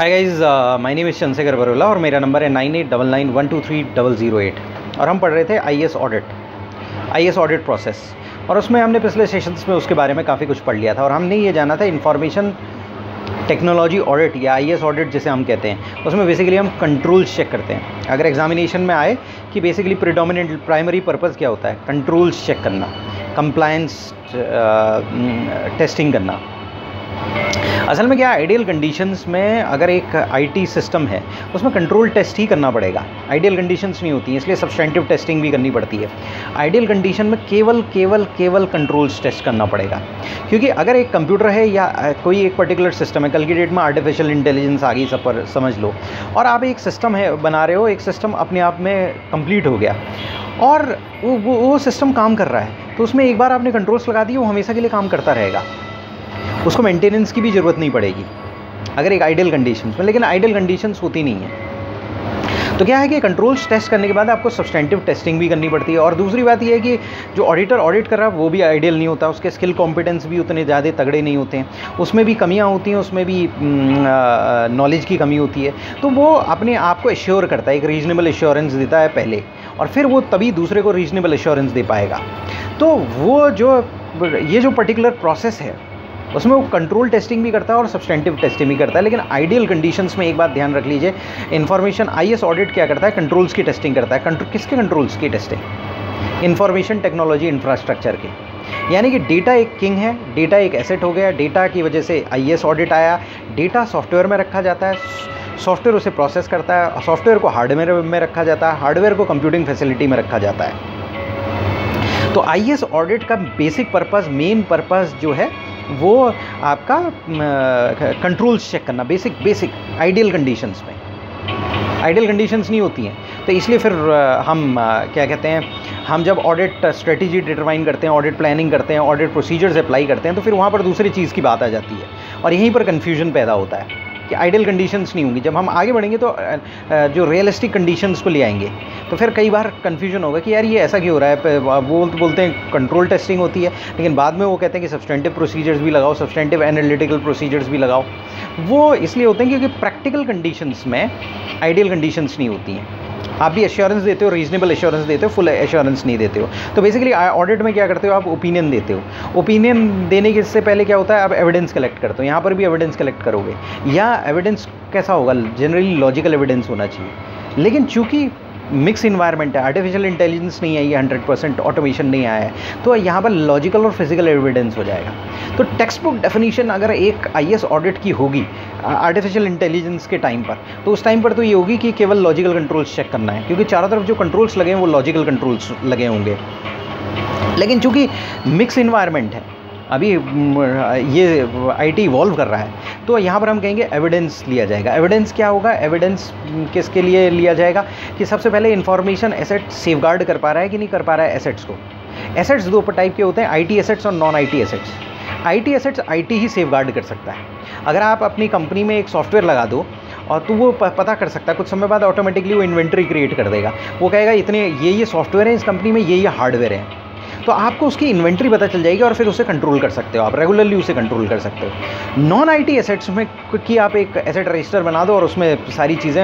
Hi guys, my name is Chandrashekhar Barula और मेरा number है 9899123008 और हम पढ़ रहे थे आईएस ऑडिट प्रोसेस और उसमें हमने पिछले सेशंस में उसके बारे में काफ़ी कुछ पढ़ लिया था और हमने ये जाना था इंफॉर्मेशन टेक्नोलॉजी ऑडिट या आईएस ऑडिट जिसे हम कहते हैं, उसमें बेसिकली हम कंट्रोल्स चेक करते हैं। अगर एग्जामिनेशन में आए कि बेसिकली प्रीडोमिनेंट प्राइमरी पर्पज़ क्या होता है, कंट्रोल्स चेक करना, कंप्लायंस टेस्टिंग करना। असल में क्या आइडियल कंडीशंस में अगर एक आईटी सिस्टम है उसमें कंट्रोल टेस्ट ही करना पड़ेगा, आइडियल कंडीशंस नहीं होती हैं, इसलिए सब्सटेंटिव टेस्टिंग भी करनी पड़ती है। आइडियल कंडीशन में केवल केवल केवल कंट्रोल्स टेस्ट करना पड़ेगा, क्योंकि अगर एक कंप्यूटर है या कोई एक पर्टिकुलर सिस्टम है, कल की डेट में आर्टिफिशियल इंटेलिजेंस आ गई सब पर समझ लो, और आप एक सिस्टम है बना रहे हो, एक सिस्टम अपने आप में कंप्लीट हो गया और वो सिस्टम काम कर रहा है, तो उसमें एक बार आपने कंट्रोल्स लगा दिए वो हमेशा के लिए काम करता रहेगा, उसको मेंटेनेंस की भी ज़रूरत नहीं पड़ेगी अगर एक आइडियल कंडीशंस में। लेकिन आइडियल कंडीशंस होती नहीं है, तो क्या है कि कंट्रोल्स टेस्ट करने के बाद आपको सब्सटेंटिव टेस्टिंग भी करनी पड़ती है। और दूसरी बात यह है कि जो ऑडिटर ऑडिट कर रहा है वो भी आइडियल नहीं होता, उसके स्किल कॉम्पिटेंस भी उतने ज़्यादा तगड़े नहीं होते हैं, उसमें भी कमियाँ होती हैं, उसमें भी नॉलेज की कमी होती है। तो वो अपने आप को एश्योर करता है, एक रीजनेबल एश्योरेंस देता है पहले और फिर वो तभी दूसरे को रीजनेबल एश्योरेंस दे पाएगा। तो वो ये जो पर्टिकुलर प्रोसेस है उसमें वो कंट्रोल टेस्टिंग भी करता है और सब्सटेंटिव टेस्टिंग भी करता है। लेकिन आइडियल कंडीशंस में एक बात ध्यान रख लीजिए, इन्फॉर्मेशन आईएस ऑडिट क्या करता है, कंट्रोल्स की टेस्टिंग करता है। किसके कंट्रोल्स की टेस्टिंग? इन्फॉर्मेशन टेक्नोलॉजी इंफ्रास्ट्रक्चर के। यानी कि डेटा एक किंग है, डेटा एक एसेट हो गया, डेटा की वजह से आईएस ऑडिट आया। डेटा सॉफ्टवेयर में रखा जाता है, सॉफ्टवेयर उसे प्रोसेस करता है, सॉफ्टवेयर को हार्डवेयर में रखा जाता है, हार्डवेयर को कंप्यूटिंग फैसिलिटी में रखा जाता है। तो आईएस ऑडिट का बेसिक पर्पज़, मेन पर्पज़ जो है वो आपका कंट्रोल्स चेक करना, बेसिक आइडियल कंडीशंस में। आइडियल कंडीशंस नहीं होती हैं, तो इसलिए फिर हम जब ऑडिट स्ट्रेटजी डिटरमाइन करते हैं, ऑडिट प्लानिंग करते हैं, ऑडिट प्रोसीजर्स अप्लाई करते हैं, तो फिर वहाँ पर दूसरी चीज़ की बात आ जाती है और यहीं पर कन्फ्यूजन पैदा होता है कि आइडियल कंडीशंस नहीं होंगी। जब हम आगे बढ़ेंगे तो जो रियलिस्टिक कंडीशंस को ले आएंगे तो फिर कई बार कन्फ्यूजन होगा कि यार ये ऐसा क्यों हो रहा है। वो तो बोलते हैं कंट्रोल टेस्टिंग होती है, लेकिन बाद में वो कहते हैं कि सब्सटेंटिव प्रोसीजर्स भी लगाओ, सब्सटेंटिव एनालिटिकल प्रोसीजर्स भी लगाओ। वो इसलिए होते हैं क्योंकि प्रैक्टिकल कंडीशंस में आइडियल कंडीशंस नहीं होती हैं। आप भी एश्योरेंस देते हो, रीजनेबल एश्योरेंस देते हो, फुल एश्योरेंस नहीं देते हो। तो बेसिकली ऑडिट में क्या करते हो, आप ओपिनियन देते हो। ओपिनियन देने के इससे पहले क्या होता है, आप एविडेंस कलेक्ट करते हो। यहाँ पर भी एविडेंस कलेक्ट करोगे, या एविडेंस कैसा होगा, जनरली लॉजिकल एविडेंस होना चाहिए। लेकिन चूँकि मिक्स इन्वायरमेंट है, आर्टिफिशियल इंटेलिजेंस नहीं आई है, 100% ऑटोमेशन नहीं आया है, तो यहाँ पर लॉजिकल और फिजिकल एविडेंस हो जाएगा। तो टेक्स्ट बुक डेफिनीशन अगर एक आईएस ऑडिट की होगी आर्टिफिशियल इंटेलिजेंस के टाइम पर, तो उस टाइम पर तो ये होगी कि केवल लॉजिकल कंट्रोल्स चेक करना है, क्योंकि चारों तरफ जो कंट्रोल्स लगे हैं वो लॉजिकल कंट्रोल्स लगे होंगे। लेकिन चूँकि मिक्स इन्वायरमेंट है, अभी ये आईटी इवॉल्व कर रहा है, तो यहाँ पर हम कहेंगे एविडेंस लिया जाएगा। एविडेंस क्या होगा, एविडेंस किसके लिए लिया जाएगा कि सबसे पहले इंफॉर्मेशन एसेट सेफगार्ड कर पा रहा है कि नहीं कर पा रहा है एसेट्स को। एसेट्स दो टाइप के होते हैं, आईटी एसेट्स और non IT assets. IT assets IT ही सेफगार्ड कर सकता है। अगर आप अपनी कंपनी में एक सॉफ्टवेयर लगा दो और तो वो पता कर सकता है, कुछ समय बाद ऑटोमेटिकली वो इन्वेंट्री क्रिएट कर देगा, वो कहेगा इतने ये सॉफ्टवेयर हैं इस कंपनी में, ये हार्डवेयर हैं, तो आपको उसकी इन्वेंट्री पता चल जाएगी और फिर उसे कंट्रोल कर सकते हो, आप रेगुलरली उसे कंट्रोल कर सकते हो। नॉन आईटी एसेट्स में कि आप एक एसेट रजिस्टर बना दो और उसमें सारी चीज़ें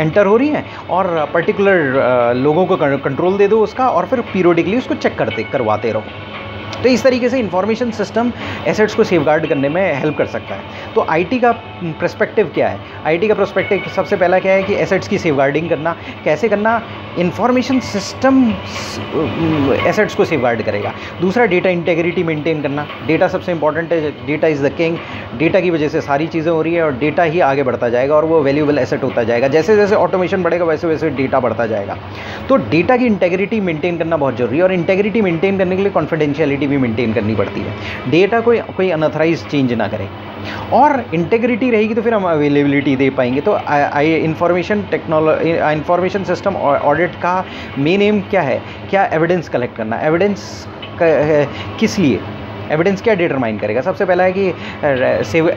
एंटर हो रही हैं और पर्टिकुलर लोगों को कंट्रोल दे दो उसका, और फिर पीरियडिकली उसको चेक करवाते रहो। तो इस तरीके से इंफॉर्मेशन सिस्टम एसेट्स को सेफगार्ड करने में हेल्प कर सकता है। तो आईटी का पर्सपेक्टिव क्या है, आईटी का पर्सपेक्टिव सबसे पहला क्या है कि एसेट्स की सेफगार्डिंग करना। कैसे करना, इंफॉर्मेशन सिस्टम एसेट्स को सेफगार्ड करेगा। दूसरा डेटा इंटेग्रिटी मेंटेन करना, डेटा सबसे इंपॉर्टेंट है, data is the king, data की वजह से सारी चीज़ें हो रही है और डेटा ही आगे बढ़ता जाएगा और वो वैल्यूएबल एसेट होता जाएगा। जैसे जैसे ऑटोमेशन बढ़ेगा वैसे वैसे डेटा बढ़ता जाएगा, तो डेटा की इंटेग्रिटी मेंटेन करना बहुत ज़रूरी है और इंटेग्रिटी मेंटेन करने के लिए कॉन्फिडेंशियलिटी भी मेंटेन करनी पड़ती है, डेटा कोई अनऑथराइज चेंज ना करे। और इंटेग्रिटी रहेगी तो फिर हम अवेलेबिलिटी दे पाएंगे। तो इंफॉर्मेशन सिस्टम ऑडिट का मेन एम क्या है, क्या एविडेंस कलेक्ट करना। एविडेंस किस लिए, एविडेंस क्या डिटरमाइन करेगा, सबसे पहला है कि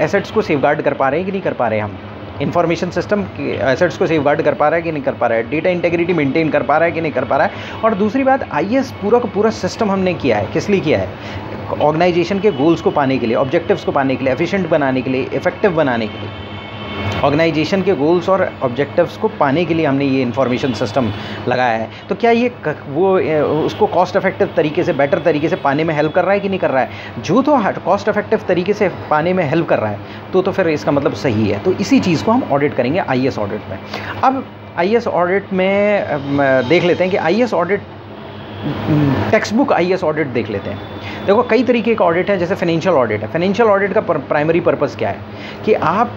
एसेट्स को सेफगार्ड कर पा रहे हैं कि नहीं कर पा रहे हम, इन्फॉर्मेशन सिस्टम एसेट्स को सेफगार्ड कर पा रहा है कि नहीं कर पा रहा है, डेटा इंटेग्रिटी मेंटेन कर पा रहा है कि नहीं कर पा रहा है। और दूसरी बात, आईएस पूरा का पूरा सिस्टम हमने किया है, किस लिए किया है, ऑर्गेनाइजेशन के गोल्स को पाने के लिए, ऑब्जेक्टिव्स को पाने के लिए, एफिशिएंट बनाने के लिए, इफेक्टिव बनाने के लिए। ऑर्गेनाइजेशन के गोल्स और ऑब्जेक्टिव्स को पाने के लिए हमने ये इन्फॉर्मेशन सिस्टम लगाया है। तो क्या ये वो उसको कॉस्ट इफेक्टिव तरीके से, बेटर तरीके से पाने में हेल्प कर रहा है कि नहीं कर रहा है? जो तो कॉस्ट इफेक्टिव तरीके से पाने में हेल्प कर रहा है तो फिर इसका मतलब सही है। तो इसी चीज़ को हम ऑडिट करेंगे आईएस ऑडिट में। अब आईएस ऑडिट में देख लेते हैं कि IS audit text book IS audit देख लेते हैं। देखो कई तरीके का ऑडिट है, जैसे फाइनेंशियल ऑडिट है। फाइनेंशियल ऑडिट का प्राइमरी पर्पस क्या है कि आप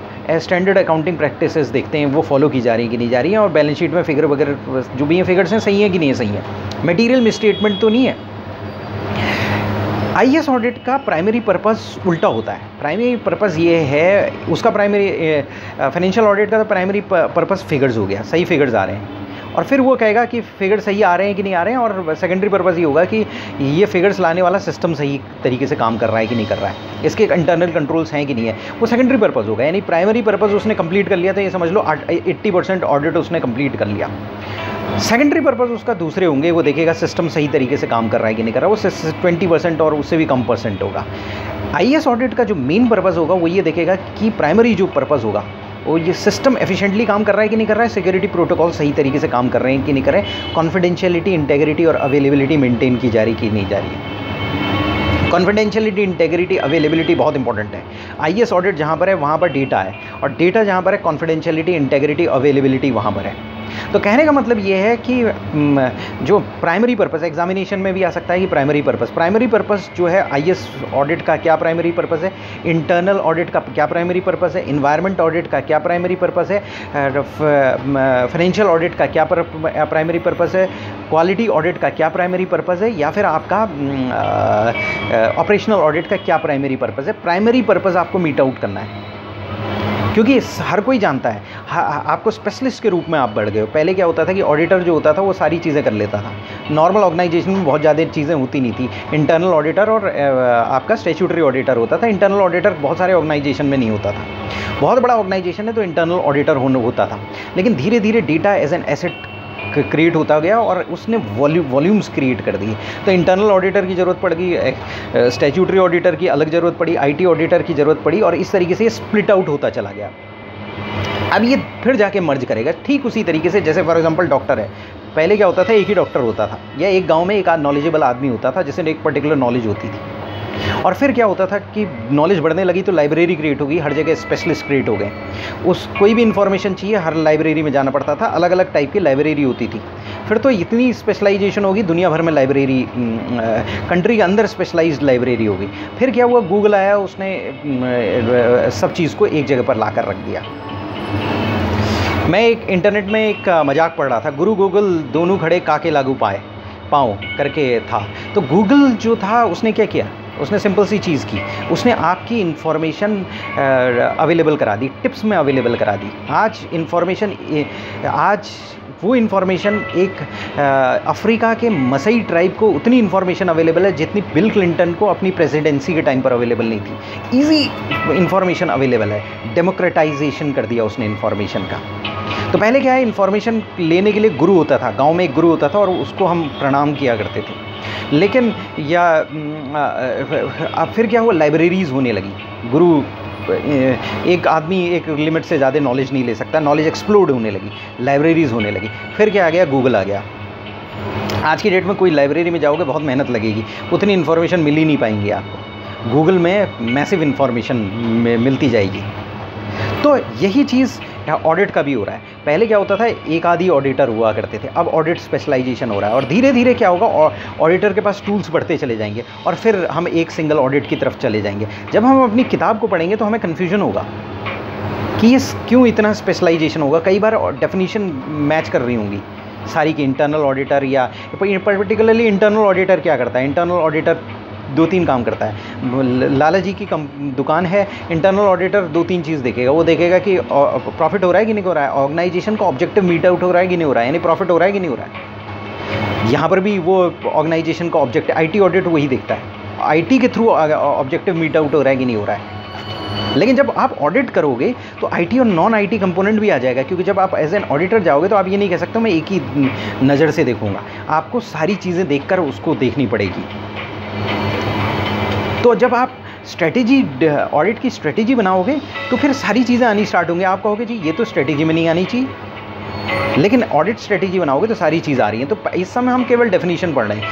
स्टैंडर्ड अकाउंटिंग प्रैक्टिसेस देखते हैं वो फॉलो की जा रही है कि नहीं जा रही है, और बैलेंस शीट में फिगर वगैरह जो भी हैं फिगर्स हैं सही है कि नहीं है, सही है, मटेरियल मिसस्टेटमेंट तो नहीं है। आईएएस ऑडिट का प्राइमरी पर्पस उल्टा होता है। प्राइमरी पर्पस ये है उसका, प्राइमरी फाइनेंशियल ऑडिट का तो प्राइमरी पर्पस फिगर्स हो गया, सही फिगर्स आ रहे हैं, और फिर वो कहेगा कि फिगर्स सही आ रहे हैं कि नहीं आ रहे हैं, और सेकेंडरी पर्पस ये होगा कि ये फिगर्स लाने वाला सिस्टम सही तरीके से काम कर रहा है कि नहीं कर रहा है, इसके इंटरनल कंट्रोल्स हैं कि नहीं है, वो सेकेंडरी पर्पस होगा। यानी प्राइमरी पर्पस उसने कंप्लीट कर लिया तो ये समझ लो 80% ऑडिट उसने कंप्लीट कर लिया। सेकेंडरी पर्पस उसका दूसरे होंगे, वो देखेगा सिस्टम सही तरीके से काम कर रहा है कि नहीं कर रहा, वो 20% और उससे भी कम परसेंट होगा। आईएएस ऑडिट का जो मेन पर्पस होगा वो ये देखेगा कि प्राइमरी जो पर्पस होगा वो ये सिस्टम एफिशिएंटली काम कर रहा है कि नहीं कर रहा है, सिक्योरिटी प्रोटोकॉल सही तरीके से काम कर रहे हैं कि नहीं कर रहे, कॉन्फिडेंशियलिटी, इंटेग्रिटी और अवेलेबिलिटी मेंटेन की जा रही कि नहीं जा रही है। कॉन्फिडेंशियलिटी, इंटेग्रिटी, अवेलेबिलिटी बहुत इंपॉर्टेंट है। आईएएस ऑडिट जहाँ पर है वहाँ पर डेटा है, और डेटा जहाँ पर है कॉन्फिडेंशियलिटी, इंटेग्रिटी, अवेलेबिलिटी वहाँ पर है। तो कहने का मतलब ये है कि जो प्राइमरी पर्पस, एग्जामिनेशन में भी आ सकता है कि प्राइमरी पर्पस जो है आईएएस ऑडिट का क्या प्राइमरी पर्पस है, इंटरनल ऑडिट का क्या प्राइमरी पर्पस है, एनवायरमेंट ऑडिट का क्या प्राइमरी पर्पस है, फाइनेंशियल ऑडिट का क्या प्राइमरी पर्पस है, क्वालिटी ऑडिट का क्या प्राइमरी पर्पस है, या फिर आपका ऑपरेशनल ऑडिट का क्या प्राइमरी पर्पस है। प्राइमरी पर्पस आपको मीट आउट करना है, क्योंकि हर कोई जानता है, आपको स्पेशलिस्ट के रूप में आप बढ़ गए हो। पहले क्या होता था कि ऑडिटर जो होता था वो सारी चीज़ें कर लेता था, नॉर्मल ऑर्गेनाइजेशन में बहुत ज़्यादा चीज़ें होती नहीं थी। इंटरनल ऑडिटर और आपका स्टैट्यूटरी ऑडिटर होता था। इंटरनल ऑडिटर बहुत सारे ऑर्गेनाइजेशन में नहीं होता था, बहुत बड़ा ऑर्गेनाइजेशन है तो इंटरनल ऑडिटर होता था, लेकिन धीरे धीरे data as an asset create होता गया और उसने वॉल्यूम्स क्रिएट कर दिए। तो इंटरनल ऑडिटर की ज़रूरत पड़ गई, स्टैट्यूटरी ऑडिटर की अलग ज़रूरत पड़ी, आईटी ऑडिटर की ज़रूरत पड़ी, और इस तरीके से ये स्प्लिट आउट होता चला गया। अब ये फिर जाके मर्ज करेगा ठीक उसी तरीके से जैसे फॉर एग्जांपल डॉक्टर है। पहले क्या होता था, एक ही डॉक्टर होता था या एक गाँव में एक नॉलेजेबल आदमी होता था जिसने एक पर्टिकुलर नॉलेज होती थी, और फिर क्या होता था कि नॉलेज बढ़ने लगी तो लाइब्रेरी क्रिएट होगी, हर जगह स्पेशलिस्ट क्रिएट हो गए। उस कोई भी इन्फॉर्मेशन चाहिए हर लाइब्रेरी में जाना पड़ता था, अलग अलग टाइप की लाइब्रेरी होती थी। फिर तो इतनी स्पेशलाइजेशन होगी, दुनिया भर में लाइब्रेरी, कंट्री के अंदर स्पेशलाइज्ड लाइब्रेरी होगी। फिर क्या हुआ, गूगल आया, उसने सब चीज़ को एक जगह पर ला कर रख दिया। मैं एक इंटरनेट में एक मजाक पढ़ रहा था, गुरु गूगल दोनों खड़े काके लागू पाए पाँव करके था। तो गूगल जो था उसने क्या किया, उसने सिंपल सी चीज़ की, उसने आपकी इन्फॉर्मेशन अवेलेबल करा दी, टिप्स में अवेलेबल करा दी। आज वो इन्फॉर्मेशन एक अफ्रीका के मसई ट्राइब को उतनी इन्फॉर्मेशन अवेलेबल है जितनी बिल क्लिंटन को अपनी प्रेसिडेंसी के टाइम पर अवेलेबल नहीं थी। इजी इन्फॉर्मेशन अवेलेबल है, डेमोक्रेटाइजेशन कर दिया उसने इन्फॉर्मेशन का। तो पहले क्या है, इन्फॉर्मेशन लेने के लिए गुरु होता था, गांव में एक गुरु होता था और उसको हम प्रणाम किया करते थे। लेकिन या अब फिर क्या हुआ, लाइब्रेरीज़ होने लगी, गुरु एक आदमी एक लिमिट से ज़्यादा नॉलेज नहीं ले सकता, नॉलेज एक्सप्लोड होने लगी, लाइब्रेरीज़ होने लगी। फिर क्या आ गया, गूगल आ गया। आज की डेट में कोई लाइब्रेरी में जाओगे बहुत मेहनत लगेगी, उतनी इन्फॉर्मेशन मिल ही नहीं पाएंगी आपको, गूगल में मैसिव इन्फॉर्मेशन मिलती जाएगी। तो यही चीज़ ऑडिट का भी हो रहा है। पहले क्या होता था, एक आधी ऑडिटर हुआ करते थे, अब ऑडिट स्पेशलाइजेशन हो रहा है, और धीरे धीरे क्या होगा, ऑडिटर के पास टूल्स बढ़ते चले जाएंगे और फिर हम एक सिंगल ऑडिट की तरफ चले जाएंगे। जब हम अपनी किताब को पढ़ेंगे तो हमें कन्फ्यूजन होगा कि ये क्यों इतना स्पेशलाइजेशन होगा। कई बार डेफिनेशन मैच कर रही होंगी सारी की, इंटरनल ऑडिटर या पर्टिकुलरली इंटरनल ऑडिटर क्या करता है, इंटरनल ऑडिटर 2-3 काम करता है। लाला जी की दुकान है, इंटरनल ऑडिटर 2-3 चीज़ देखेगा। वो देखेगा कि प्रॉफिट हो रहा है कि नहीं हो रहा है, ऑर्गेनाइजेशन का ऑब्जेक्टिव मीट आउट हो रहा है कि नहीं हो रहा है, यानी प्रॉफिट हो रहा है कि नहीं हो रहा है। यहाँ पर भी वो ऑर्गेनाइजेशन का ऑब्जेक्ट, आईटी ऑडिट वही देखता है, आईटी के थ्रू ऑब्जेक्टिव मीट आउट हो रहा है कि नहीं हो रहा है। लेकिन जब आप ऑडिट करोगे तो आईटी और नॉन आईटी कंपोनेंट भी आ जाएगा, क्योंकि जब आप एज एन ऑडिटर जाओगे तो आप ये नहीं कह सकते मैं एक ही नज़र से देखूँगा, आपको सारी चीज़ें देख कर उसको देखनी पड़ेगी। तो जब आप स्ट्रेटेजी, ऑडिट की स्ट्रेटेजी बनाओगे तो फिर सारी चीज़ें आनी स्टार्ट होंगी। आप कहोगे जी ये तो स्ट्रेटेजी में नहीं आनी चाहिए, लेकिन ऑडिट स्ट्रेटेजी बनाओगे तो सारी चीज़ आ रही है। तो इस समय हम केवल डेफिनेशन पढ़ रहे हैं,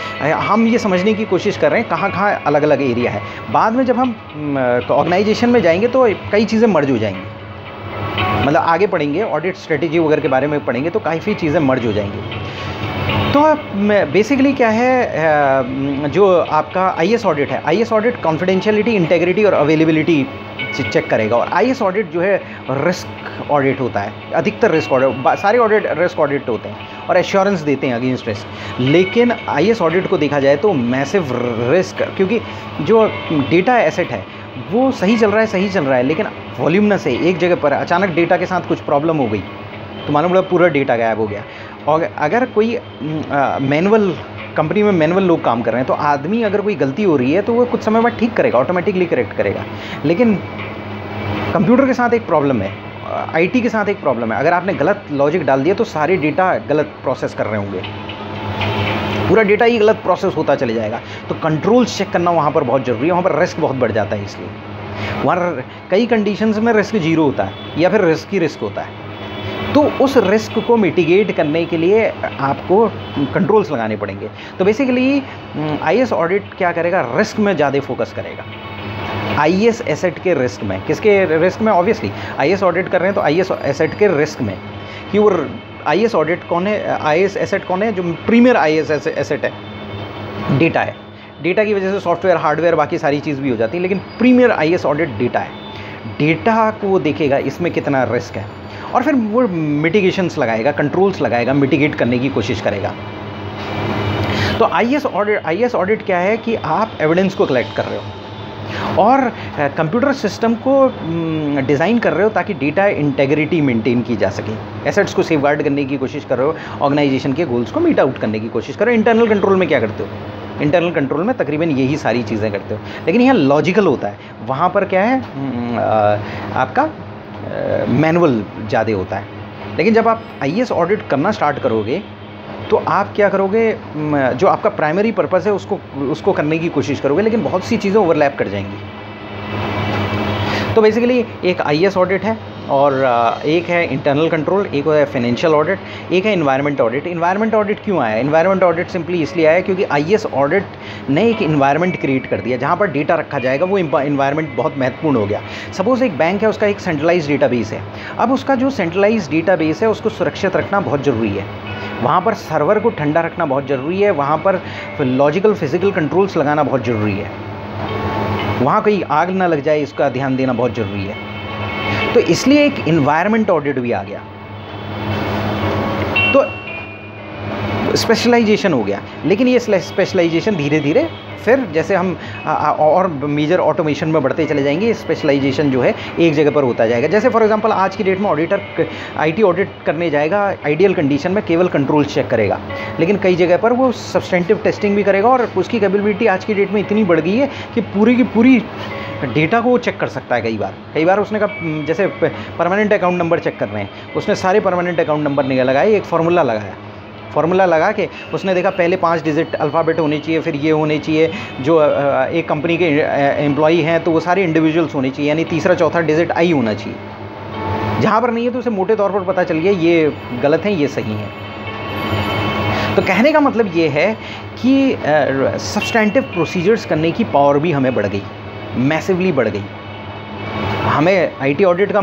हम ये समझने की कोशिश कर रहे हैं कहाँ कहाँ अलग अलग एरिया है। बाद में जब हम ऑर्गेनाइजेशन में जाएंगे तो कई चीज़ें मर्ज हो जाएंगी, मतलब आगे पढ़ेंगे ऑडिट स्ट्रेटेजी वगैरह के बारे में पढ़ेंगे तो काफ़ी चीज़ें मर्ज हो जाएंगी। तो बेसिकली क्या है, जो आपका आईएस ऑडिट है, आईएस ऑडिट कॉन्फिडेंशियलिटी, इंटेग्रिटी और अवेलेबिलिटी चेक करेगा। और आईएस ऑडिट जो है रिस्क ऑडिट होता है, अधिकतर रिस्क ऑडिट, सारे ऑडिट रिस्क ऑडिट होते हैं और एश्योरेंस देते हैं अगेंस्ट रिस्क। लेकिन आईएस ऑडिट को देखा जाए तो मैसिव रिस्क, क्योंकि जो डेटा एसेट है वो सही चल रहा है, लेकिन वॉल्यूमनस है, एक जगह पर अचानक डेटा के साथ कुछ प्रॉब्लम हो गई तो मालूम पड़ा पूरा डेटा गायब हो गया। और अगर कोई मैनुअल कंपनी में मैनुअल लोग काम कर रहे हैं तो आदमी अगर कोई गलती हो रही है तो वो कुछ समय बाद ठीक करेगा, ऑटोमेटिकली करेक्ट करेगा। लेकिन कंप्यूटर के साथ एक प्रॉब्लम है, आईटी के साथ एक प्रॉब्लम है, अगर आपने गलत लॉजिक डाल दिया तो सारे डेटा गलत प्रोसेस कर रहे होंगे, पूरा डेटा ही गलत प्रोसेस होता चले जाएगा। तो कंट्रोल चेक करना वहाँ पर बहुत ज़रूरी है, वहाँ पर रिस्क बहुत बढ़ जाता है। इसलिए वहाँ कई कंडीशंस में रिस्क जीरो होता है या फिर रिस्क ही रिस्क होता है। तो उस रिस्क को मिटिगेट करने के लिए आपको कंट्रोल्स लगाने पड़ेंगे। तो बेसिकली आईएस ऑडिट क्या करेगा, रिस्क में ज़्यादा फोकस करेगा, आईएस एसेट के रिस्क में। किसके रिस्क में? ऑब्वियसली आईएस ऑडिट कर रहे हैं तो आईएस एसेट के रिस्क में, कि वो आईएस ऑडिट कौन है, आईएस एसेट कौन है, जो प्रीमियर आईएस एसेट है, डेटा है। डेटा की वजह से सॉफ्टवेयर, हार्डवेयर, बाकी सारी चीज़ भी हो जाती है, लेकिन प्रीमियर आईएस ऑडिट डेटा है। डेटा को वो देखेगा इसमें कितना रिस्क है और फिर वो मिटिगेशंस लगाएगा, कंट्रोल्स लगाएगा, मिटिगेट करने की कोशिश करेगा। तो आईएस ऑडिट क्या है कि आप एविडेंस को कलेक्ट कर रहे हो और कंप्यूटर सिस्टम को डिज़ाइन कर रहे हो ताकि डेटा इंटेग्रिटी मेंटेन की जा सके। एसेट्स को सेफगार्ड करने की कोशिश कर रहे हो, ऑर्गेनाइजेशन के गोल्स को मीट आउट करने की कोशिश कर रहे हो। इंटरनल कंट्रोल में क्या करते हो? इंटरनल कंट्रोल में तकरीबन यही सारी चीज़ें करते हो, लेकिन यहाँ लॉजिकल होता है, वहाँ पर क्या है आपका मैनुअल ज़्यादा होता है। लेकिन जब आप आईएएस ऑडिट करना स्टार्ट करोगे तो आप क्या करोगे, जो आपका प्राइमरी पर्पस है उसको करने की कोशिश करोगे, लेकिन बहुत सी चीज़ें ओवरलैप कर जाएंगी। तो बेसिकली एक आईएएस ऑडिट है और एक है इंटरनल कंट्रोल, एक है फाइनेंशियल ऑडिट, एक है एनवायरनमेंट ऑडिट। एनवायरनमेंट ऑडिट क्यों आया? एनवायरनमेंट ऑडिट सिंपली इसलिए आया क्योंकि आईएएस ऑडिट ने एक एनवायरनमेंट क्रिएट कर दिया जहाँ पर डेटा रखा जाएगा, वो एनवायरनमेंट बहुत महत्वपूर्ण हो गया। सपोज एक बैंक है, उसका एक सेंट्रलाइज डेटाबेस है। अब उसका जो सेंट्रलाइज डेटाबेस है उसको सुरक्षित रखना बहुत ज़रूरी है, वहाँ पर सर्वर को ठंडा रखना बहुत ज़रूरी है, वहाँ पर लॉजिकल फिजिकल कंट्रोल्स लगाना बहुत ज़रूरी है, वहाँ कोई आग ना लग जाए इसका ध्यान देना बहुत ज़रूरी है। तो इसलिए एक एनवायरनमेंट ऑडिट भी आ गया, तो स्पेशलाइजेशन हो गया। लेकिन ये स्पेशलाइजेशन धीरे धीरे फिर जैसे हम और मेजर ऑटोमेशन में बढ़ते चले जाएंगे, स्पेशलाइजेशन जो है एक जगह पर होता जाएगा। जैसे फॉर एग्जांपल आज की डेट में ऑडिटर आईटी ऑडिट करने जाएगा, आइडियल कंडीशन में केवल कंट्रोल चेक करेगा, लेकिन कई जगह पर वो सब्सटेंटिव टेस्टिंग भी करेगा और उसकी कैपेबिलिटी आज की डेट में इतनी बढ़ गई है कि पूरी की पूरी डेटा को वो चेक कर सकता है। कई बार उसने कहा जैसे परमानेंट अकाउंट नंबर चेक कर रहे हैं, उसने सारे परमानेंट अकाउंट नंबर नहीं लगाए, एक फार्मूला लगा के उसने देखा पहले 5 डिजिट अल्फ़ाबेट होने चाहिए, फिर ये होने चाहिए, जो एक कंपनी के एम्प्लॉई हैं तो वो सारे इंडिविजुअल्स होने चाहिए, यानी तीसरा चौथा डिजिट आई होना चाहिए। जहाँ पर नहीं है तो उसे मोटे तौर पर पता चल गया ये गलत हैं, ये सही हैं। तो कहने का मतलब ये है कि सब्सटेंटिव प्रोसीजर्स करने की पावर भी हमें बढ़ गई, मैसिवली बढ़ गई। हमें आईटी ऑडिट का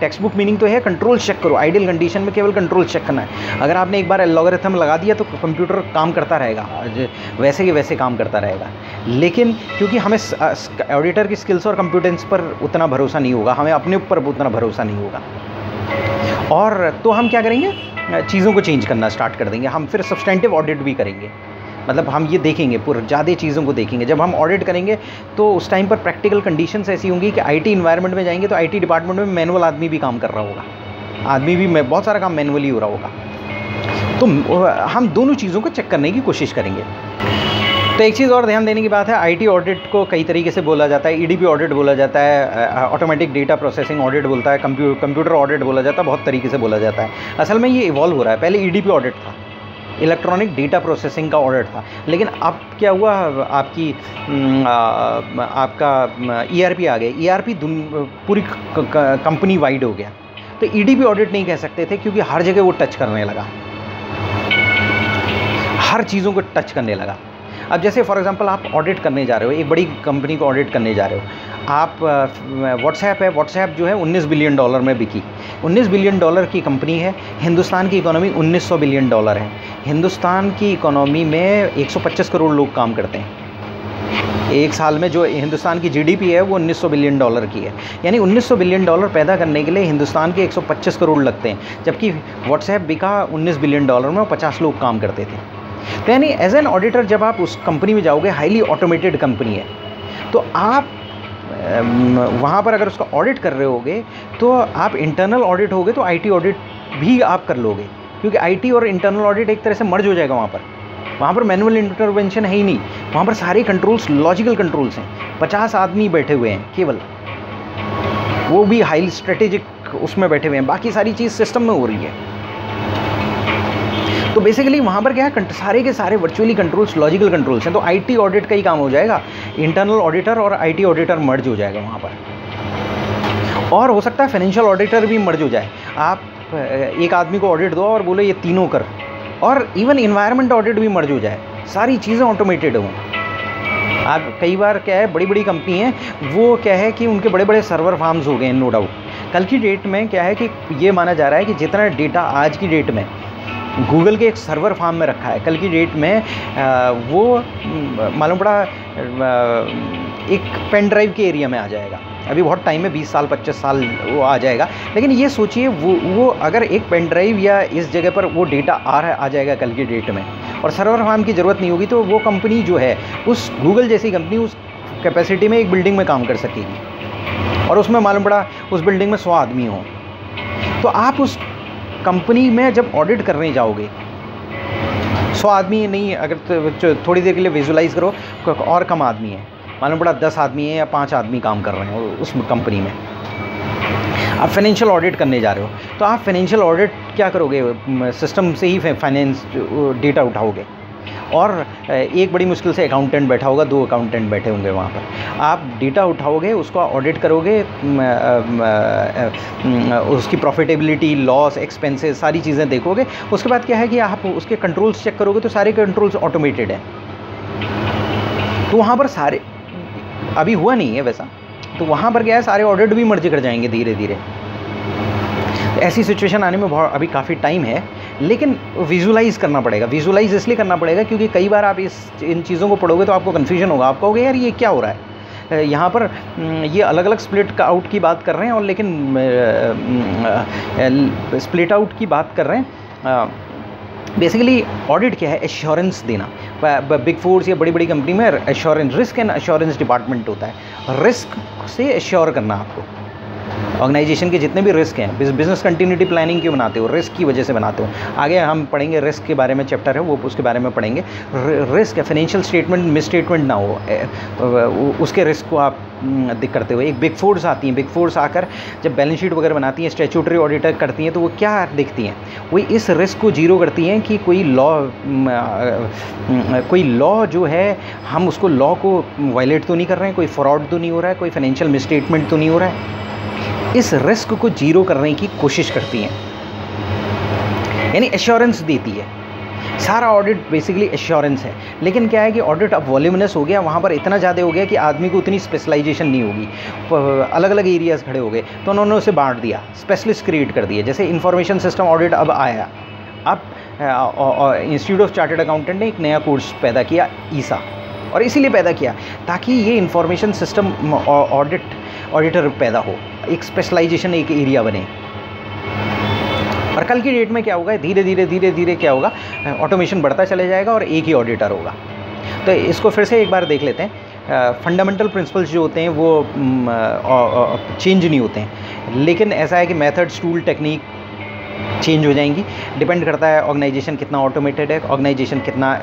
टेक्स्ट बुक मीनिंग तो है कंट्रोल चेक करो, आइडियल कंडीशन में केवल कंट्रोल चेक करना है। अगर आपने एक बार एल्गोरिथम लगा दिया तो कंप्यूटर काम करता रहेगा, वैसे के वैसे काम करता रहेगा। लेकिन क्योंकि हमें ऑडिटर की स्किल्स और कॉम्पिटेंस पर उतना भरोसा नहीं होगा, हमें अपने ऊपर उतना भरोसा नहीं होगा, और तो हम क्या करेंगे, चीज़ों को चेंज करना स्टार्ट कर देंगे। हम फिर सब्सटेंटिव ऑडिट भी करेंगे, मतलब हम ये देखेंगे पूरा ज़्यादा चीज़ों को देखेंगे। जब हम ऑडिट करेंगे तो उस टाइम पर प्रैक्टिकल कंडीशंस ऐसी होंगी कि आईटी एनवायरनमेंट में जाएंगे तो आईटी डिपार्टमेंट में मैनुअल आदमी भी काम कर रहा होगा, आदमी भी बहुत सारा काम मैनुअली हो रहा होगा। तो हम दोनों चीज़ों को चेक करने की कोशिश करेंगे। तो एक चीज़ और ध्यान देने की बात है, आईटी ऑडिट को कई तरीके से बोला जाता है, ईडीपी ऑडिट बोला जाता है, ऑटोमेटिक डेटा प्रोसेसिंग ऑडिट बोलता है, कंप्यूटर ऑडिट बोला जाता है, बहुत तरीके से बोला जाता है। असल में ये इवॉल्व हो रहा है, पहले ईडीपी ऑडिट था, इलेक्ट्रॉनिक डेटा प्रोसेसिंग का ऑडिट था। लेकिन अब क्या हुआ, आपकी आपका ईआरपी आ गया। ईआरपी पूरी कंपनी वाइड हो गया, तो ईडीपी ऑडिट नहीं कह सकते थे क्योंकि हर जगह वो टच करने लगा, हर चीज़ों को टच करने लगा। अब जैसे फॉर एग्जांपल आप ऑडिट करने जा रहे हो, एक बड़ी कंपनी को ऑडिट करने जा रहे हो आप, व्हाट्सएप है, व्हाट्सएप जो है 19 बिलियन डॉलर में बिकी, 19 बिलियन डॉलर की कंपनी है। हिंदुस्तान की इकोनॉमी 1900 बिलियन डॉलर है। हिंदुस्तान की इकोनॉमी में 125 करोड़ लोग काम करते हैं। एक साल में जो हिंदुस्तान की जीडीपी है वो 1900 बिलियन डॉलर की है, यानी 1900 बिलियन डॉलर पैदा करने के लिए हिंदुस्तान के 125 करोड़ लगते हैं, जबकि व्हाट्सएप बिका 19 बिलियन डॉलर में और 50 लोग काम करते थे। तो यानी एज एन ऑडिटर जब आप उस कंपनी में जाओगे, हाईली ऑटोमेटेड कंपनी है, तो आप वहाँ पर अगर उसका ऑडिट कर रहे होगे तो आप इंटरनल ऑडिट होगे तो आईटी ऑडिट भी आप कर लोगे, क्योंकि आईटी और इंटरनल ऑडिट एक तरह से मर्ज हो जाएगा। वहाँ पर मैनुअल इंटरवेंशन है ही नहीं, वहाँ पर सारे कंट्रोल्स लॉजिकल कंट्रोल्स हैं। 50 आदमी बैठे हुए हैं केवल, वो भी हाई स्ट्रेटेजिक उसमें बैठे हुए हैं, बाकी सारी चीज़ सिस्टम में हो रही है। तो बेसिकली वहाँ पर क्या है, सारे के सारे वर्चुअली कंट्रोल्स लॉजिकल कंट्रोल्स हैं। तो आईटी ऑडिट का ही काम हो जाएगा, इंटरनल ऑडिटर और आईटी ऑडिटर मर्ज हो जाएगा वहाँ पर, और हो सकता है फाइनेंशियल ऑडिटर भी मर्ज हो जाए। आप एक आदमी को ऑडिट दो और बोले ये तीनों कर, और इवन इन्वायरमेंट ऑडिट भी मर्ज हो जाए, सारी चीज़ें ऑटोमेटेड हों। आप कई बार क्या है, बड़ी बड़ी कंपनी हैं, वो क्या है कि उनके बड़े बड़े सर्वर फार्म्स हो गए हैं, नो डाउट। कल की डेट में क्या है कि ये माना जा रहा है कि जितना डेटा आज की डेट में गूगल के एक सर्वर फार्म में रखा है, कल की डेट में वो मालूम पड़ा एक पेन ड्राइव के एरिया में आ जाएगा। अभी बहुत टाइम है, 20 साल 25 साल वो आ जाएगा। लेकिन ये सोचिए वो अगर एक पेन ड्राइव या इस जगह पर वो डेटा आ जाएगा कल की डेट में, और सर्वर फार्म की ज़रूरत नहीं होगी, तो वो कंपनी जो है, उस गूगल जैसी कंपनी उस कैपेसिटी में एक बिल्डिंग में काम कर सकेगी, और उसमें मालूम पड़ा उस बिल्डिंग में 100 आदमी हों। तो आप उस कंपनी में जब ऑडिट करने जाओगे, 100 आदमी नहीं, अगर थोड़ी देर के लिए विजुलाइज़ करो और कम आदमी है, मालूम पड़ा 10 आदमी है या 5 आदमी काम कर रहे हैं उस कंपनी में। आप फाइनेंशियल ऑडिट करने जा रहे हो, तो आप फाइनेंशियल ऑडिट क्या करोगे, सिस्टम से ही फाइनेंस डेटा उठाओगे, और एक बड़ी मुश्किल से अकाउंटेंट बैठा होगा, 2 अकाउंटेंट बैठे होंगे वहाँ पर। आप डेटा उठाओगे, उसको ऑडिट करोगे, उसकी प्रॉफिटेबिलिटी, लॉस, एक्सपेंसेस, सारी चीज़ें देखोगे। उसके बाद क्या है कि आप उसके कंट्रोल्स चेक करोगे, तो सारे कंट्रोल्स ऑटोमेटेड हैं। तो वहाँ पर सारे, अभी हुआ नहीं है वैसा, तो वहाँ पर क्या है, सारे ऑडिट भी मर्ज कर जाएंगे धीरे धीरे। ऐसी सिचुएशन आने में बहुत अभी काफ़ी टाइम है, लेकिन विजुलाइज़ करना पड़ेगा। विजुलाइज़ इसलिए करना पड़ेगा क्योंकि कई बार आप इन चीज़ों को पढ़ोगे तो आपको कन्फ्यूजन होगा, आप कहोगे यार ये क्या हो रहा है, यहाँ पर ये अलग अलग स्प्लिट आउट की बात कर रहे हैं, और लेकिन स्प्लिट आउट की बात कर रहे हैं। बेसिकली ऑडिट क्या है, एश्योरेंस देना। बिग फोर्स या बड़ी बड़ी कंपनी में assurance, risk and assurance department होता है। रिस्क से एश्योर करना आपको, ऑर्गेनाइजेशन के जितने भी रिस्क हैं, बिजनेस कंटिन्यूटी प्लानिंग क्यों बनाते हो, रिस्क की वजह से बनाते हो। आगे हम पढ़ेंगे, रिस्क के बारे में चैप्टर है, वो उसके बारे में पढ़ेंगे। रिस्क है, फाइनेंशियल स्टेटमेंट मिसस्टेटमेंट ना हो, उसके रिस्क को आप करते हुए। एक बिग फोर्स आती हैं, बिग फोर्स आकर जब बैलेंस शीट वगैरह बनाती हैं, स्टैट्यूटरी ऑडिटर करती हैं, तो वो क्या देखती हैं, वो इस रिस्क को जीरो करती हैं कि कोई लॉ जो है, हम उसको लॉ को वायलेट तो नहीं कर रहे हैं, कोई फ्रॉड तो नहीं हो रहा है, कोई फाइनेंशियल मिसस्टेटमेंट तो नहीं हो रहा है। इस रिस्क को जीरो करने की कोशिश करती हैं, यानी एश्योरेंस देती है। सारा ऑडिट बेसिकली एश्योरेंस है। लेकिन क्या है कि ऑडिट अब वॉल्यूमिनस हो गया, वहाँ पर इतना ज़्यादा हो गया कि आदमी को उतनी स्पेशलाइजेशन नहीं होगी, अलग अलग एरियाज़ खड़े हो गए, तो उन्होंने उसे बांट दिया, स्पेशलिस्ट क्रिएट कर दिए। जैसे इंफॉर्मेशन सिस्टम ऑडिट अब आया, अब इंस्टीट्यूट ऑफ चार्टर्ड अकाउंटेंट ने एक नया कोर्स पैदा किया, ईसा, और इसीलिए पैदा किया ताकि ये इंफॉर्मेशन सिस्टम ऑडिटर पैदा हो, एक स्पेशलाइजेशन, एक एरिया बने। और कल की डेट में क्या होगा, धीरे धीरे क्या होगा, ऑटोमेशन बढ़ता चले जाएगा और एक ही ऑडिटर होगा। तो इसको फिर से एक बार देख लेते हैं। फंडामेंटल प्रिंसिपल्स जो होते हैं वो चेंज नहीं होते हैं, लेकिन ऐसा है कि मेथड्स, टूल, टेक्निक चेंज हो जाएंगी। डिपेंड करता है ऑर्गेनाइजेशन कितना ऑटोमेटेड है, ऑर्गेनाइजेशन कितना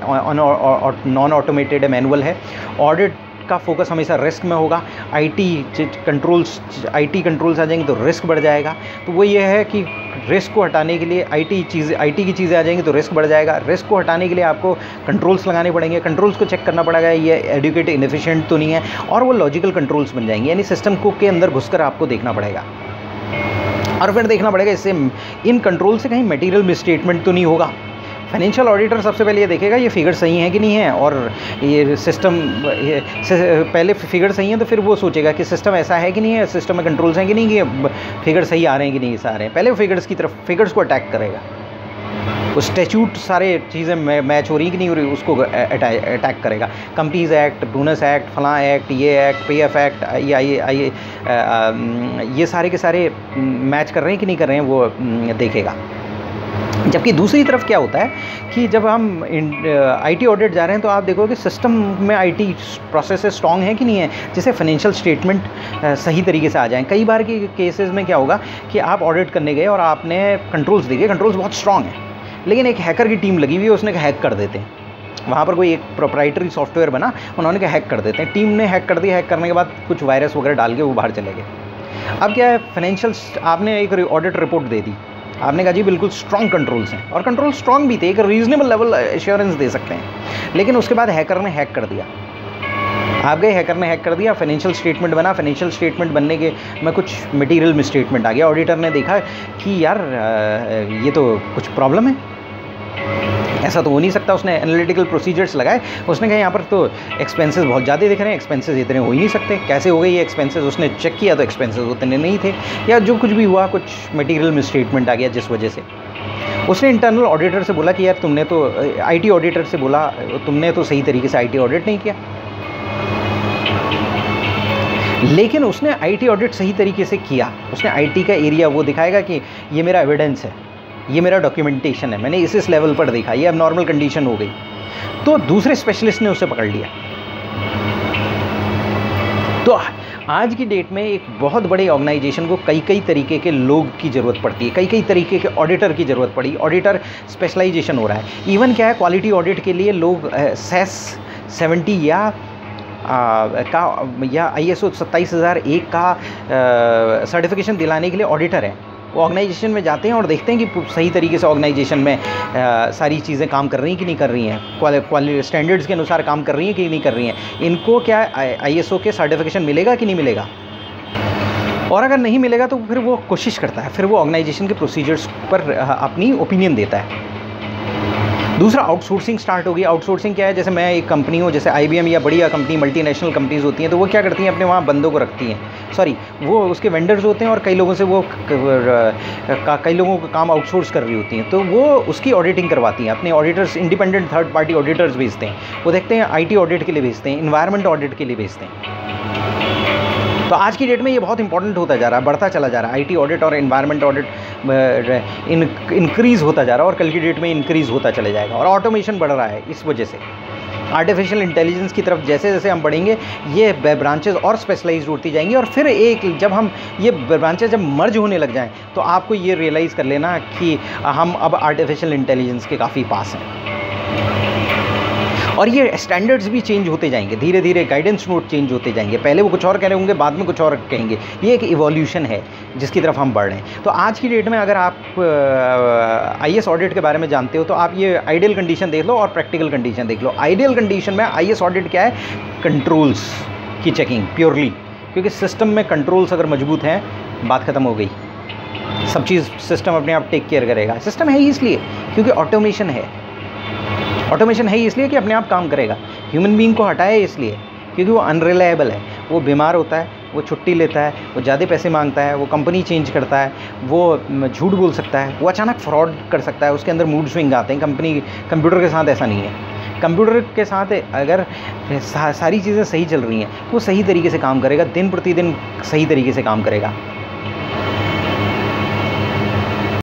नॉन ऑटोमेटेड है, मैनुअल है। ऑडिट का फोकस हमेशा रिस्क में होगा। आईटी कंट्रोल्स आ जाएंगे तो रिस्क बढ़ जाएगा। तो वो ये है कि रिस्क को हटाने के लिए आईटी की चीज़ें आ जाएंगी तो रिस्क बढ़ जाएगा। रिस्क को हटाने के लिए आपको कंट्रोल्स लगाने पड़ेंगे, कंट्रोल्स को चेक करना पड़ेगा ये एडुकेट इनफिशिएंट तो नहीं है, और वो लॉजिकल कंट्रोल्स बन जाएंगे, यानी सिस्टम को के अंदर घुसकर आपको देखना पड़ेगा और फिर देखना पड़ेगा इससे इन कंट्रोल से कहीं मटेरियल मिसस्टेटमेंट तो नहीं होगा। फाइनेंशियल ऑडिटर सबसे पहले ये देखेगा ये फिगर सही है कि नहीं है, और ये सिस्टम पहले फिगर सही है तो फिर वो सोचेगा कि सिस्टम ऐसा है कि नहीं है, सिस्टम में कंट्रोल्स हैं कि नहीं, कि फिगर सही आ रहे हैं कि नहीं, सारे पहले फिगर्स की तरफ, फिगर्स को अटैक करेगा। उस स्टैच्यूट सारे चीज़ें मैच हो रही कि नहीं हो रही, उसको अटैक करेगा। कंपनीज एक्ट, बोनस एक्ट, फलां एक्ट, ये एक्ट, पे एफ एक्ट, ये सारे के सारे मैच कर रहे हैं कि नहीं कर रहे हैं, वो देखेगा। जबकि दूसरी तरफ क्या होता है कि जब हम आईटी ऑडिट जा रहे हैं तो आप देखो कि सिस्टम में आईटी प्रोसेस स्ट्रांग है कि नहीं है, जैसे फाइनेंशियल स्टेटमेंट सही तरीके से आ जाएं। कई बार के केसेस में क्या होगा कि आप ऑडिट करने गए और आपने कंट्रोल्स देखे, कंट्रोल्स बहुत स्ट्रांग है, लेकिन एक हैकर की टीम लगी हुई है, उसने हैक कर देते हैं, वहाँ पर कोई एक प्रोप्राइटरी सॉफ्टवेयर बना, उन्होंने कहा हैक कर देते हैं, टीम ने हैक कर दिया, हैक करने के बाद कुछ वायरस वगैरह डाल के वो बाहर चले गए। अब क्या है, फाइनेंशियल आपने एक ऑडिट रिपोर्ट दे दी, आपने कहा जी बिल्कुल स्ट्रांग कंट्रोल्स हैं और कंट्रोल स्ट्रांग भी थे, एक रीजनेबल लेवल एश्योरेंस दे सकते हैं, लेकिन उसके बाद हैकर ने हैक कर दिया, आप गए हैकर ने हैक कर दिया, फाइनेंशियल स्टेटमेंट बना, फाइनेंशियल स्टेटमेंट बनने के में कुछ मटेरियल मिसस्टेटमेंट आ गया, ऑडिटर ने देखा कि यार ये तो कुछ प्रॉब्लम है, ऐसा तो हो नहीं सकता, उसने एनालिटिकल प्रोसीजर्स लगाए, उसने कहा यहाँ पर तो एक्सपेंसेस बहुत ज़्यादा दिख रहे हैं, एक्सपेंसेस इतने हो ही नहीं सकते, कैसे हो गए ये एक्सपेंसेस, उसने चेक किया तो एक्सपेंसेस उतने नहीं थे, या जो कुछ भी हुआ कुछ मटेरियल मिसस्टेटमेंट आ गया, जिस वजह से उसने इंटरनल ऑडिटर से बोला कि यार तुमने तो आईटी ऑडिटर से बोला तुमने तो सही तरीके से आईटी ऑडिट नहीं किया, लेकिन उसने आईटी ऑडिट सही तरीके से किया, उसने आईटी का एरिया वो दिखाएगा कि ये मेरा एविडेंस है, ये मेरा डॉक्यूमेंटेशन है, मैंने इस लेवल पर देखा, ये अब नॉर्मल कंडीशन हो गई, तो दूसरे स्पेशलिस्ट ने उसे पकड़ लिया। तो आज की डेट में एक बहुत बड़े ऑर्गेनाइजेशन को कई कई तरीके के लोग की ज़रूरत पड़ती है, कई कई तरीके के ऑडिटर की ज़रूरत पड़ी, ऑडिटर स्पेशलाइजेशन हो रहा है। इवन क्या है, क्वालिटी ऑडिट के लिए लोग सेस 70 या आईएसओ 27001 का सर्टिफिकेशन दिलाने के लिए ऑडिटर हैं, वो ऑर्गेनाइजेशन में जाते हैं और देखते हैं कि सही तरीके से ऑर्गेनाइजेशन में सारी चीज़ें काम कर रही हैं कि नहीं कर रही हैं, क्वालिटी स्टैंडर्ड्स के अनुसार काम कर रही हैं कि नहीं कर रही हैं, इनको क्या आईएसओ के सर्टिफिकेशन मिलेगा कि नहीं मिलेगा, और अगर नहीं मिलेगा तो फिर वो कोशिश करता है, फिर वो ऑर्गेनाइजेशन के प्रोसीजर्स पर अपनी ओपिनियन देता है। दूसरा आउटसोर्सिंग स्टार्ट होगी। आउटसोर्सिंग क्या है, जैसे मैं एक कंपनी हूँ, जैसे IBM या बढ़िया कंपनी मल्टीनेशनल कंपनीज होती हैं, तो वो क्या करती हैं, अपने वहाँ बंदों को रखती हैं, सॉरी वो उसके वेंडर्स होते हैं और कई लोगों से वो कई लोगों का काम आउटसोर्स कर रही होती हैं, तो वो उसकी ऑडिटिंग करवाती हैं, अपने auditors independent third party auditors भेजते हैं, वो देखते हैं IT ऑडिट के लिए भेजते हैं, इन्वायरमेंट ऑडिट के लिए भेजते हैं। तो आज की डेट में ये बहुत इंपॉर्टेंट होता जा रहा है, बढ़ता चला जा रहा है, IT ऑडिट और इन्वायरमेंट ऑडिट इंक्रीज़ होता जा रहा है और कल की डेट में इंक्रीज़ होता चले जाएगा, और ऑटोमेशन बढ़ रहा है, इस वजह से आर्टिफिशियल इंटेलिजेंस की तरफ जैसे जैसे हम बढ़ेंगे ये ब्रांचेज और स्पेशलाइज्ड होती जाएंगी, और फिर एक जब हम ये ब्रांचेज जब मर्ज होने लग जाएं तो आपको ये रियलाइज़ कर लेना कि हम अब आर्टिफिशियल इंटेलिजेंस के काफ़ी पास हैं, और ये स्टैंडर्ड्स भी चेंज होते जाएंगे, धीरे धीरे गाइडेंस नोट चेंज होते जाएंगे, पहले वो कुछ और कह रहे होंगे, बाद में कुछ और कहेंगे, ये एक इवोल्यूशन है जिसकी तरफ हम बढ़ रहे हैं। तो आज की डेट में अगर आप आईएस ऑडिट के बारे में जानते हो तो आप ये आइडियल कंडीशन देख लो और प्रैक्टिकल कंडीशन देख लो। आइडियल कंडीशन में आईएस ऑडिट क्या है, कंट्रोल्स की चेकिंग प्योरली, क्योंकि सिस्टम में कंट्रोल्स अगर मजबूत हैं बात ख़त्म हो गई, सब चीज़ सिस्टम अपने आप टेक केयर करेगा। सिस्टम है ही इसलिए क्योंकि ऑटोमेशन है, ऑटोमेशन है ही इसलिए कि अपने आप काम करेगा, ह्यूमन बीइंग को हटाए इसलिए क्योंकि वो अनरिलायबल है, वो बीमार होता है, वो छुट्टी लेता है, वो ज़्यादा पैसे मांगता है, वो कंपनी चेंज करता है, वो झूठ बोल सकता है, वो अचानक फ्रॉड कर सकता है, उसके अंदर मूड स्विंग आते हैं। कंपनी कंप्यूटर के साथ ऐसा नहीं है, कंप्यूटर के साथ अगर सारी चीज़ें सही चल रही हैं वो सही तरीके से काम करेगा, दिन प्रतिदिन सही तरीके से काम करेगा।